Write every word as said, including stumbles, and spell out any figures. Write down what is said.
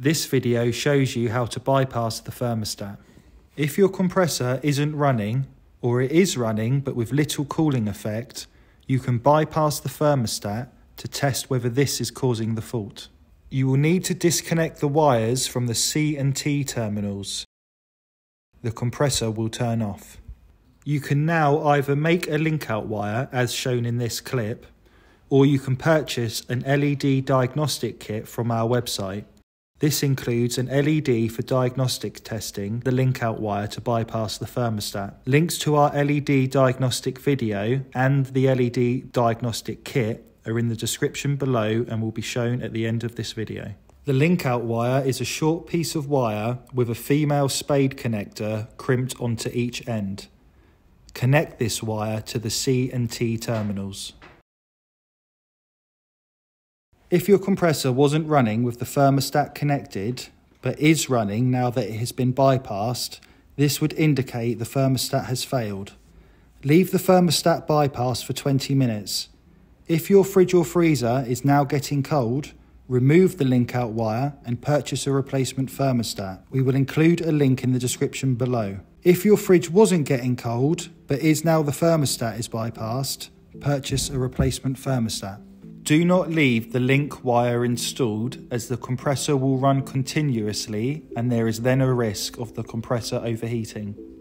This video shows you how to bypass the thermostat. If your compressor isn't running, or it is running but with little cooling effect, you can bypass the thermostat to test whether this is causing the fault. You will need to disconnect the wires from the C and T terminals. The compressor will turn off. You can now either make a link-out wire, as shown in this clip, or you can purchase an L E D diagnostic kit from our website. This includes an L E D for diagnostic testing the link-out wire to bypass the thermostat. Links to our L E D diagnostic video and the L E D diagnostic kit are in the description below and will be shown at the end of this video. The link-out wire is a short piece of wire with a female spade connector crimped onto each end. Connect this wire to the C and T terminals. If your compressor wasn't running with the thermostat connected, but is running now that it has been bypassed, this would indicate the thermostat has failed. Leave the thermostat bypassed for twenty minutes. If your fridge or freezer is now getting cold, remove the link-out wire and purchase a replacement thermostat. We will include a link in the description below. If your fridge wasn't getting cold, but is now the thermostat is bypassed, purchase a replacement thermostat. Do not leave the link wire installed, as the compressor will run continuously and there is then a risk of the compressor overheating.